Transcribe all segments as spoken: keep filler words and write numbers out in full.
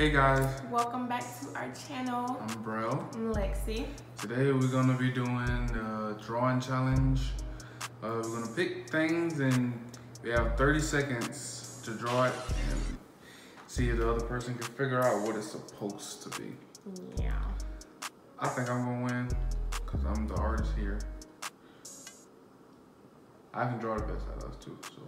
Hey guys. Welcome back to our channel. I'm Brel. I'm Lexi. Today we're gonna be doing the drawing challenge. Uh, we're gonna pick things and we have thirty seconds to draw it and see if the other person can figure out what it's supposed to be. Yeah. I think I'm gonna win because I'm the artist here. I can draw the best out of us too, so.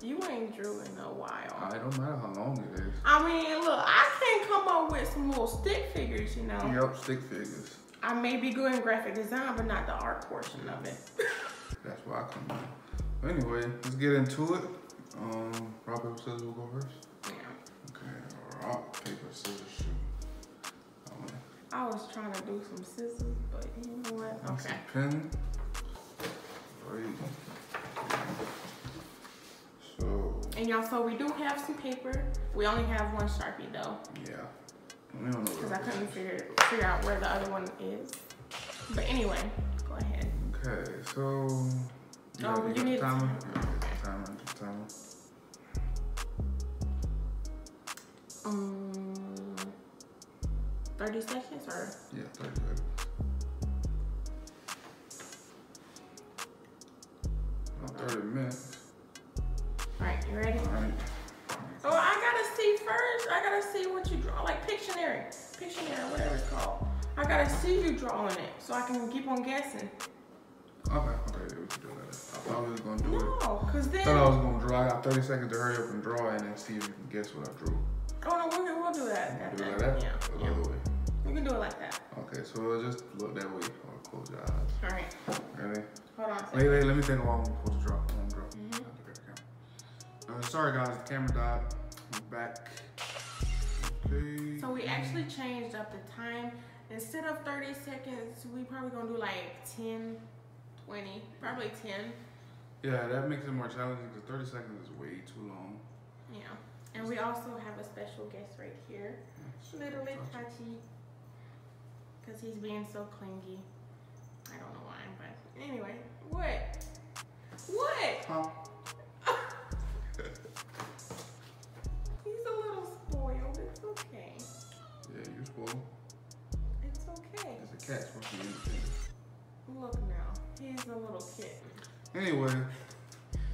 You ain't drew in a while. It don't matter how long it is. I mean, look, I can come up with some little stick figures, you know. Yep, stick figures. I may be good in graphic design, but not the art portion of it. That's where I come in. Anyway, let's get into it. Um, rock, paper, scissors will go first? Yeah. Okay, rock, paper, scissors, shoot. Um, I was trying to do some scissors, but you know what? Okay. Pen. There you go. And y'all, so we do have some paper. We only have one Sharpie though. Yeah. We don't know. Because I couldn't figure, figure out where the other one is. But anyway, go ahead. Okay, so. You oh, you need the timer? Yeah, the timer, the timer. Um, thirty seconds or? Yeah, thirty seconds. Not thirty minutes. Alright, you ready? Alright. Oh, I gotta see first. I gotta see what you draw. Like Pictionary. Pictionary, whatever it's called. I gotta see you drawing it so I can keep on guessing. Okay, okay, we can do that. I thought we was gonna do no, it. No, because then. I thought I was gonna draw. I got thirty seconds to hurry up and draw and then see if you can guess what I drew. Oh, no, we can, we'll do that. We'll do it like that? Yeah. yeah. Way. We can do it like that. Okay, so we'll just look that way. I'll close your eyes. Alright. Ready? Hold on. Wait, wait, let me think while I'm supposed to draw. I'm draw. Mm -hmm. Uh, sorry guys, the camera died. I'm back. Okay. So we actually changed up the time. Instead of thirty seconds, we probably gonna do like ten, twenty, probably ten. Yeah, that makes it more challenging because thirty seconds is way too long. Yeah, and we also have a special guest right here. Yeah, little Itachi, because he's being so clingy. I don't know why, but anyway. What? What? Huh? He's a little spoiled. It's okay. Yeah, you're spoiled. It's okay. It's a cat supposed to be independent. Look now, he's a little kitten. Anyway,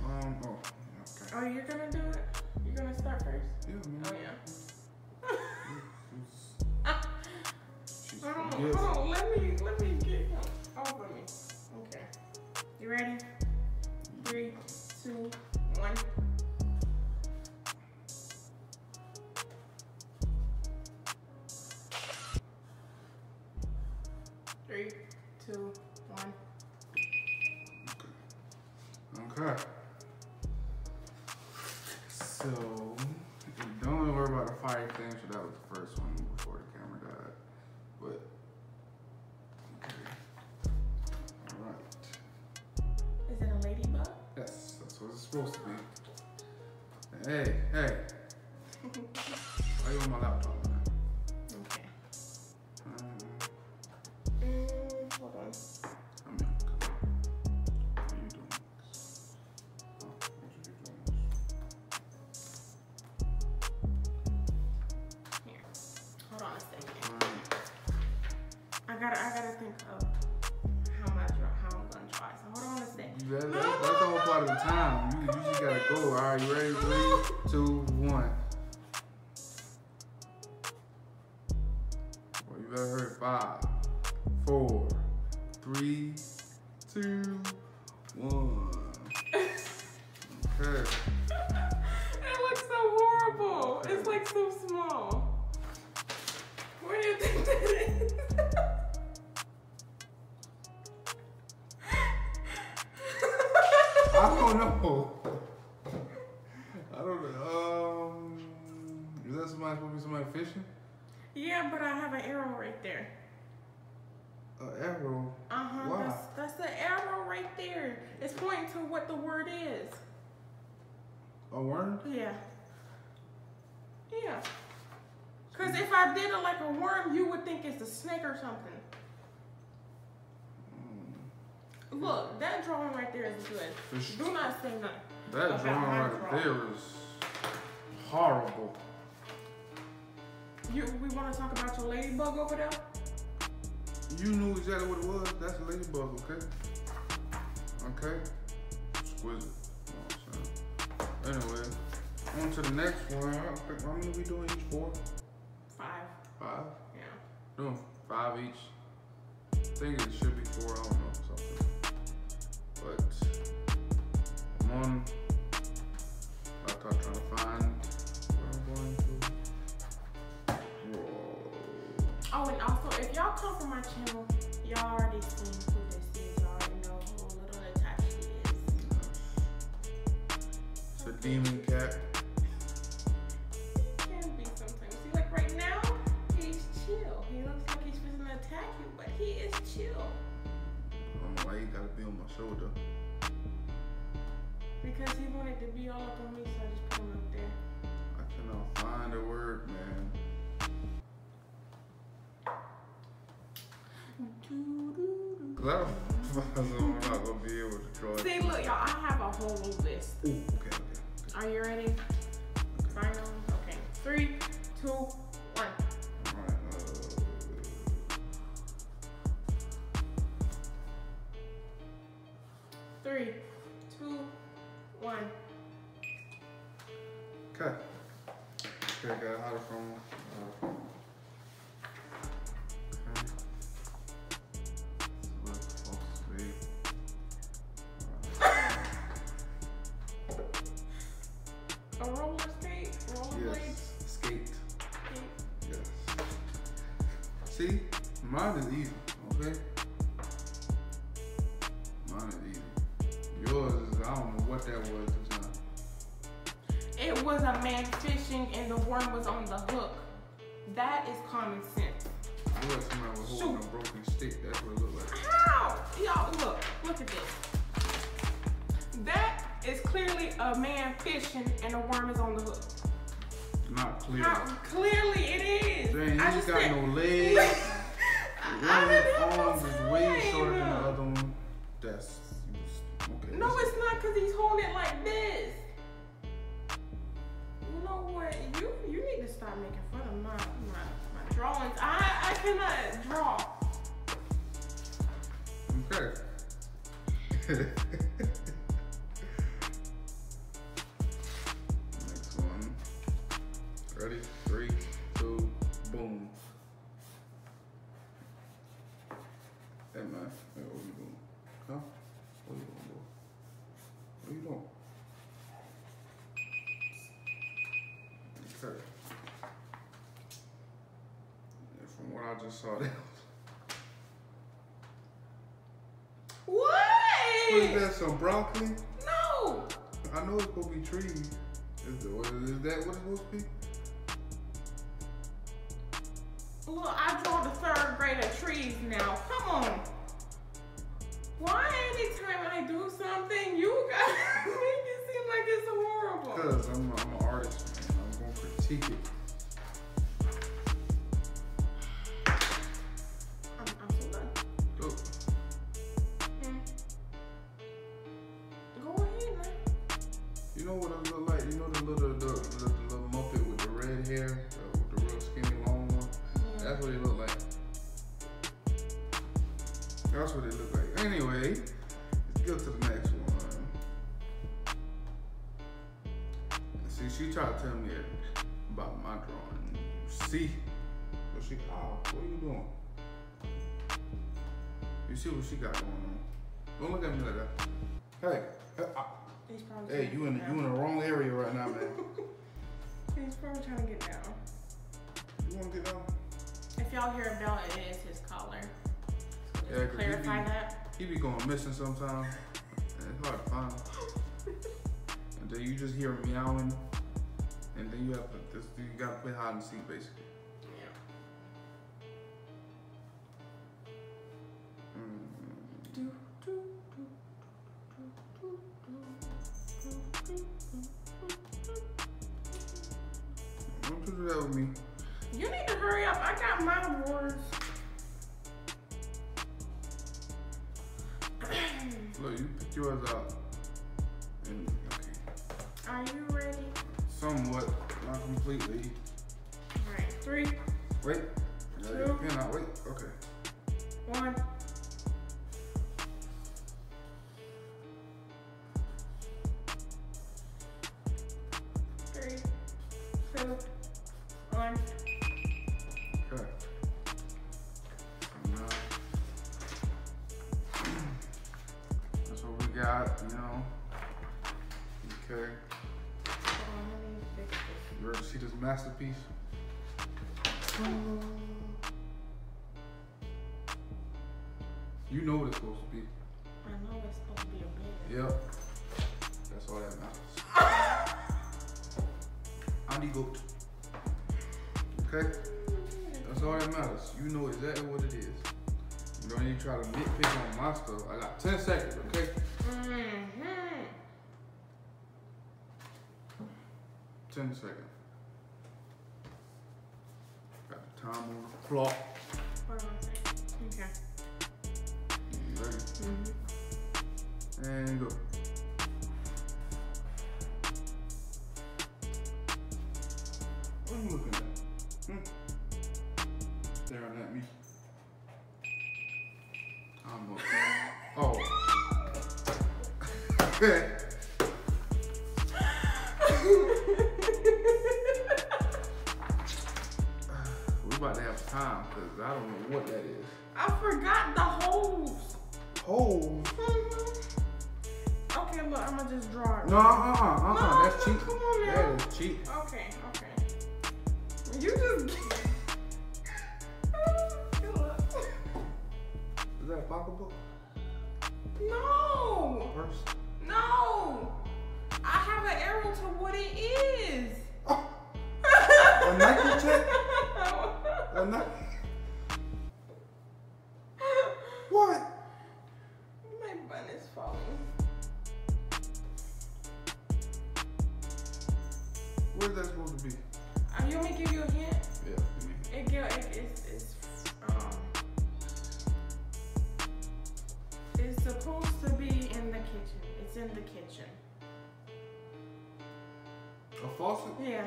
um, oh, okay. Oh, you're gonna do it? You're gonna start first? Yeah, man. Oh yeah. Ah. Hold on, hold on. Let me, let me get him over me. Okay. You ready? Three, two, one. Three, two, one. Okay. Okay. So, don't really worry about the fire thing, so that was the first one before the camera died. But, okay. Alright. Is it a ladybug? Yes, that's what it's supposed to be. Hey, hey. Why are you on my laptop? I gotta, I gotta think of how much, how I'm gonna try. So hold on a second. That, that, no, that's no, the whole part no, of the time. You, you just gotta go. All right, you ready? No. Three, two, one. Well, you better hurry. Five, four, three, two, one. Okay. It looks so horrible. Okay. It's like so small. What do you think that is? I don't know. I don't know. Um, is that somebody supposed to be somebody fishing? Yeah, but I have an arrow right there. An arrow? Uh huh. Why? That's, that's the arrow right there. It's pointing to what the word is. A worm? Yeah. Yeah. Because if I did it like a worm, you would think it's a snake or something. Look, that drawing right there is good. Do not say nothing. That drawing right there is horrible. You, we want to talk about your ladybug over there? You knew exactly what it was. That's a ladybug, okay? Okay? Exquisite. You know what I'm saying? Anyway, on to the next one. How many are we doing each? Four? Five. Five? Yeah. Doing five each. I think it should be four, I don't know, something. But I'm on laptop trying to find where I'm going to. Whoa. Oh, and also if y'all come from my channel, y'all already seen who this is, y'all already know who little Itachi is. It's a demon cat. It can be sometimes. See, like right now, he's chill. He looks like he's supposed to attack you, but he is chill. Why you gotta be on my shoulder? Because he wanted to be all up on me, so I just put him up there. I cannot find a word, man. Cause I'm not gonna be able to draw. See, look, y'all, I have a whole list. Ooh, okay, okay. Are you ready? Okay. Final. Okay. Three, two, one. Three, two, one. Okay. Okay, I got out of phone. Okay. So that's supposed to be. A roller skate? Roller blade? Yes. Skate. Skate. Yes. See, mine is easy, okay? Mine is easy. Yours is, I don't know what that was at the time. It was a man fishing and the worm was on the hook. That is common sense. I was holding Shoot. a broken stick. That's what it looked like. How? Y'all, look. Look at this. That is clearly a man fishing and the worm is on the hook. Not clearly. How? Clearly it is. Dang, I just got said, no legs. One arm is way shorter than the other one. That's... Okay, no, it's not because he's holding it like this. You know what? You you need to stop making fun of my my, my drawings. I, I cannot draw. Okay. Next one. Ready? Three, two, boom. Hey man, wait, what are you doing? Huh? What are you doing, boy? What are you doing? Okay. Yeah, from what I just saw, that was... What? What is that, some broccoli? No! I know it's supposed to be trees. Is, what, is that what it's supposed to be? Look, I draw the third grade of trees now. Come on. Why anytime I do something, you guys make it seem like it's horrible? Because I'm, I'm an artist, man. I'm going to critique it. I'm, I'm so done. Go. Mm. Go ahead, man. You know what I look like? You know the little, the, the, the little Muppet with the red hair? The, with the real skinny, long one? Mm. That's what he look like. That's what it looked like. Anyway, let's go to the next one. See, she tried to tell me about my drawing. See? What she, oh, what are you doing? You see what she got going on? Don't look at me like that. Hey, hey, I, hey you, in, you in the wrong area right now, man. He's probably trying to get down. You want to get down? If y'all hear a bell, it is his collar. Yeah, clarify he be, that. He be going missing sometimes. It's hard to find him. And then you just hear him meowing, and then you have to just, you gotta play hide and seek basically. Yeah. Mm. Do, do, do, do, do, do, do, do. Don't you do that with me. You need to hurry up. I got my awards. Look, you pick yours out. And, okay. Are you ready? Somewhat. not completely. All right, three. Wait. Two. Your pen out. Wait. Okay. One. Three. Two. One. Okay. Now, that's what we got, you know. Okay. You ever see this masterpiece? You know what it's supposed to be. I know it's supposed to be a bed. Yep. That's all that matters. I need goat. Okay? That's all that matters. You know exactly what it is. You don't need to try to nitpick on my stuff. I got ten seconds, okay? Mm-hmm. ten seconds. Got the time on the clock. Hold on a second. Okay. Ready? Mm-hmm. And go. What are you looking at? Hmm? Staring at me. I'm looking. Oh. About to have time because I don't know what that is. I forgot the holes. Holes? Mm-hmm. Okay, but I'm gonna just draw it. No, right. uh-uh, uh-uh. No, that's cheap. Come on now. That is cheap. Okay, okay. You just. Is that a pocketbook? No. First? No. I have an arrow to what it is. Oh. A Nike check? I'm not. What? My bun is falling. Where's that supposed to be? Are you want me to give you a hint? Yeah. It, it, it, it's, um, it's supposed to be in the kitchen. It's in the kitchen. A faucet? Yeah.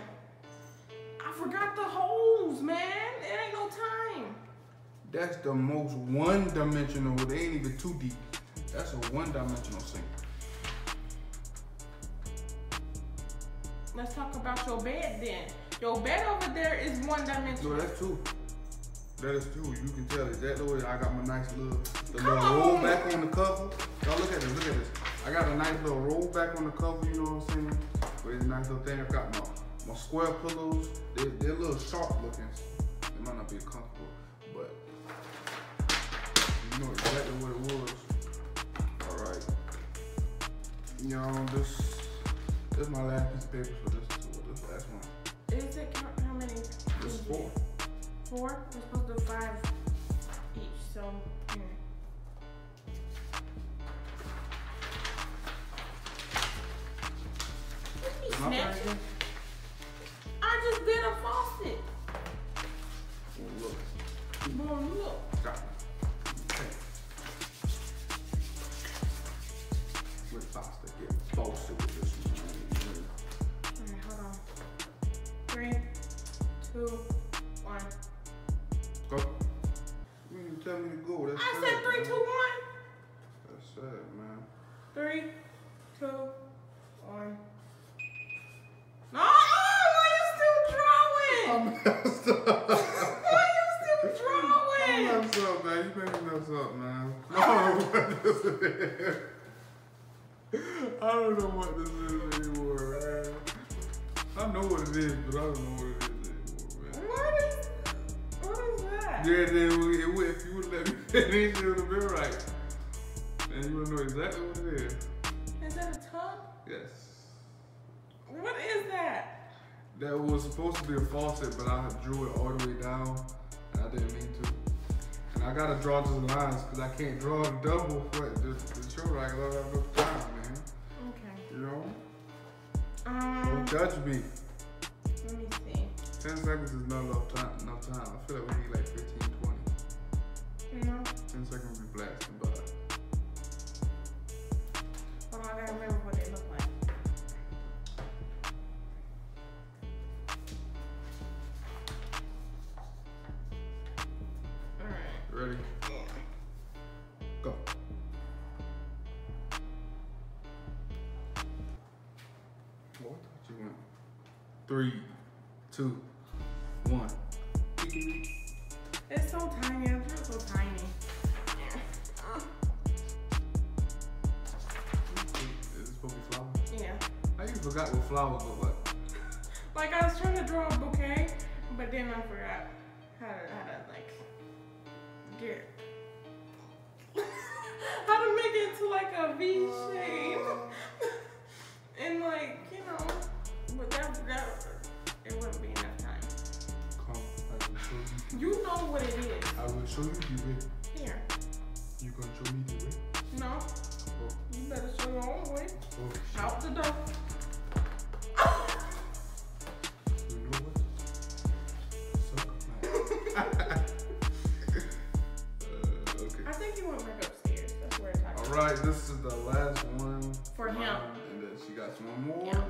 I forgot the holes, man. It ain't no time. That's the most one-dimensional. They ain't even too deep. That's a one-dimensional sink. Let's talk about your bed then. Your bed over there is one-dimensional. No, that's two. That is two. You can tell exactly what I got. My nice little, the little roll back on the cover. Y'all look at this. Look at this. I got a nice little roll back on the cover. You know what I'm saying? But it's a nice little thing. I got my. My square pillows, they, they're a little sharp looking. They might not be comfortable, but you know exactly what it was. All right. Y'all, this, this is my last piece of paper for this, for this last one. Is it count how many? This is four. Four? We're supposed to do five each, so. Mm. What are you snatching? I just did a faucet. Oh, look. Oh, look. Got it. Okay. We're fast to get faucet with this one. All right, hold on. Three, two, one. Go. You didn't tell me to go. That's I sad, said three, man. Two, one. That's sad, man. Three, two, one. No! I messed up. Why you still drawing? I messed up, man. You made me mess up, man. I don't know what this is. I don't know what this is anymore, man. I know what it is, but I don't know what it is anymore, man. What is, what is that? Yeah, then if you would let me finish, it would have been right. And you would know exactly what it is. Is that a tub? Yes. What is that? That was supposed to be a faucet, but I drew it all the way down, and I didn't mean to. And I gotta draw those lines, because I can't draw a double for the, the shoulder. I gotta have enough time, man. Okay. You know? Um, Don't judge me. Let me see. ten seconds is not enough time. Enough time. I feel like we need like fifteen, twenty. No. ten seconds would be blasted, but. Hold on, I gotta remember what they look like. three, two, one. It's so tiny. I'm just so tiny. Is it supposed to be flower? Yeah. I even forgot what flowers look like. Like I was trying to draw a bouquet, but then I forgot how to, how to like get how to make it to like a V shape. And like, you know, but that, that it wouldn't be enough time. Come, I will show you. You know what it is. I will show you the way. Here. You gonna show me the way? No. Oh. You better show your own way. Oh, out the door. You know what? So uh, okay. I think you went back upstairs. That's where it's happening. All right, this is the last one for him. Um, and then she got one more. Yeah.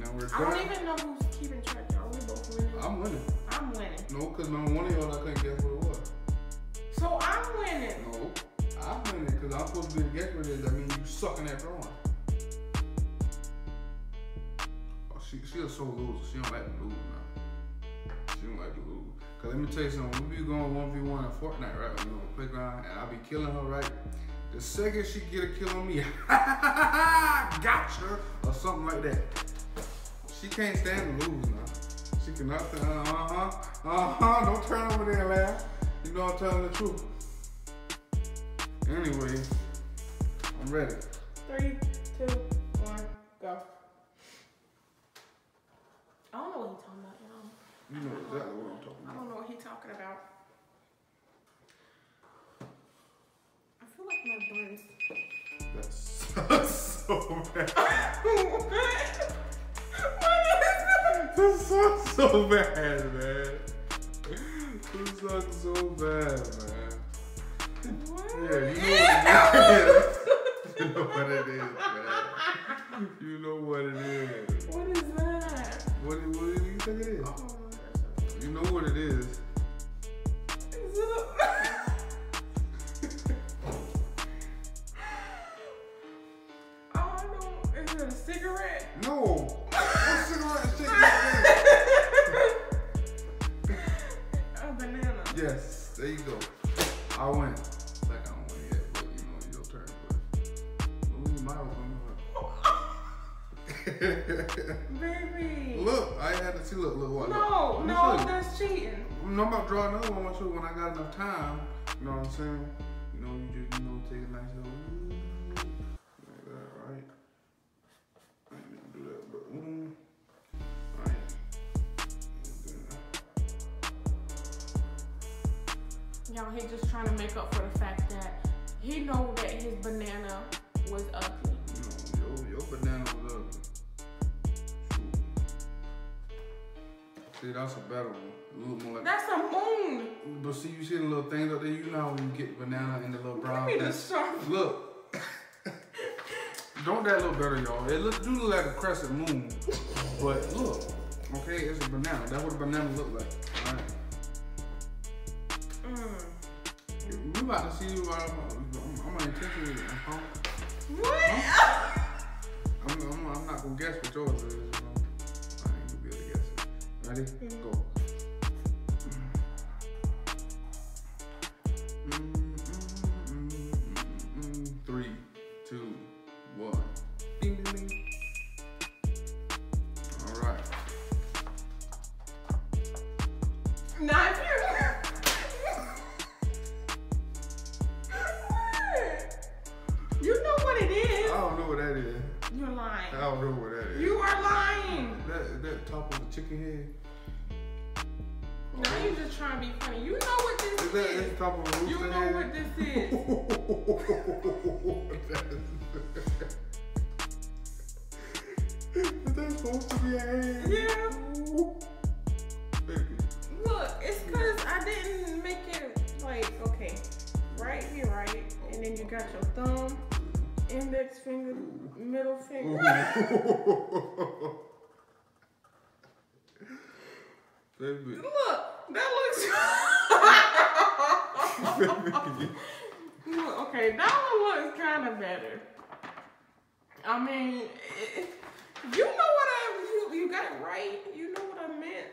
Now we're done. I don't even know who's keeping track. Are we both winning? I'm winning. I'm winning. No, because not one of y'all I couldn't guess what it was. So I'm winning. No, I'm winning because I'm supposed to be guessing what it is. That means you sucking that drawing. Oh, she she a sore loser. She don't like to lose now. She don't like to lose. Cause let me tell you something. We be going one v one in Fortnite, right? We on the playground, and I be killing her, right? The second she get a kill on me, gotcha or something like that. She can't stand to lose now. She cannot stand, uh-huh, uh-huh, don't turn over there and laugh. You know I'm telling the truth. Anyway, I'm ready. Three, two, one, go. I don't know what he's talking about, y'all. You know exactly what I'm talking about. I don't know what he's talking about. I feel like my buns. That sucks so bad. What? This sucks so bad, man. This sucks so bad, man. What? Yeah, you know what it is. You know what it is, man. You know what it is. What is that? What, what do you think it is? Oh, you know what it is. Is it a oh, no. Is it a cigarette? No. What cigarette? Yes, there you go. I win. It's like I don't win yet, but you know, your turn. But ooh, my was on baby. Look, I had to see. Look, look, what? No, look. No, that's cheating. I'm about to draw another one with you when I got enough time. You know what I'm saying? You know, you just, you know, take a nice little like that, right? I ain't gonna do that, but ooh. Y'all, he just trying to make up for the fact that he know that his banana was ugly. No, your, your banana was ugly. True. See, that's a better one. A little more like, that's a moon. But see, you see the little things up there. You know when you get banana and the little brown thing. Look. Don't that look better, y'all? It look, do look like a crescent moon. But look, okay, it's a banana. That's what a banana look like. All right. We about to see you. I'm, I'm gonna intentionally. What? I'm, I'm, I'm, I'm not gonna guess what yours is. I ain't gonna be able to guess it. Ready? Mm-hmm. Go. Mm-hmm. Three, two, one. Ding, ding, ding. All right. Not here. I don't know what that is. You are lying. That, that top of the chicken head. Oh. Now you just trying to be funny. You know what this is. That, is. That top of the you know head? What this is. Is that supposed to be a head? Yeah. Look, it's because I didn't make it like, okay, right here, right? And then you got your thumb. Index finger, middle finger. Baby. Look, that looks. Okay, that one looks kind of better. I mean, it, you know what I you, you you got it right. You know what I meant.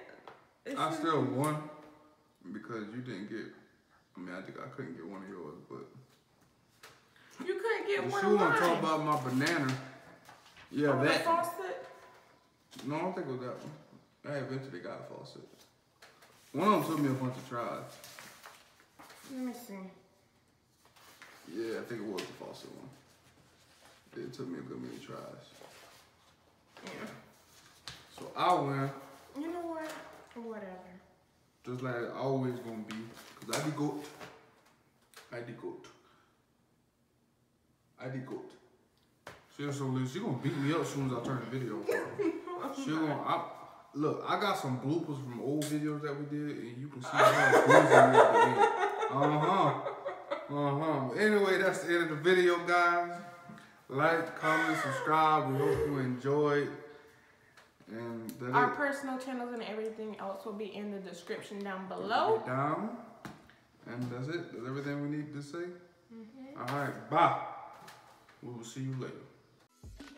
It's I still won because you didn't get. I mean, I think I couldn't get one of yours, but you couldn't get one. She want to talk about my banana. Yeah, oh, that. The faucet? No, I don't think it was that one. I eventually got a faucet. One of them took me a bunch of tries. Let me see. Yeah, I think it was the faucet one. It took me a good many tries. Yeah. So I win. You know what? Whatever. Just like I always gonna be. Cause I be goat. I be goat. I be goat. She's so loose. She gonna beat me up as soon as I turn the video on. She gonna I, look, I got some bloopers from old videos that we did and you can see how it's at the end. Uh-huh. Uh-huh. Anyway, that's the end of the video, guys. Like, comment, subscribe. We hope you enjoyed. And our it. personal channels and everything else will be in the description down below. Down. And that's it. That's everything we need to say. Mm-hmm. All right. Bye. We will see you later.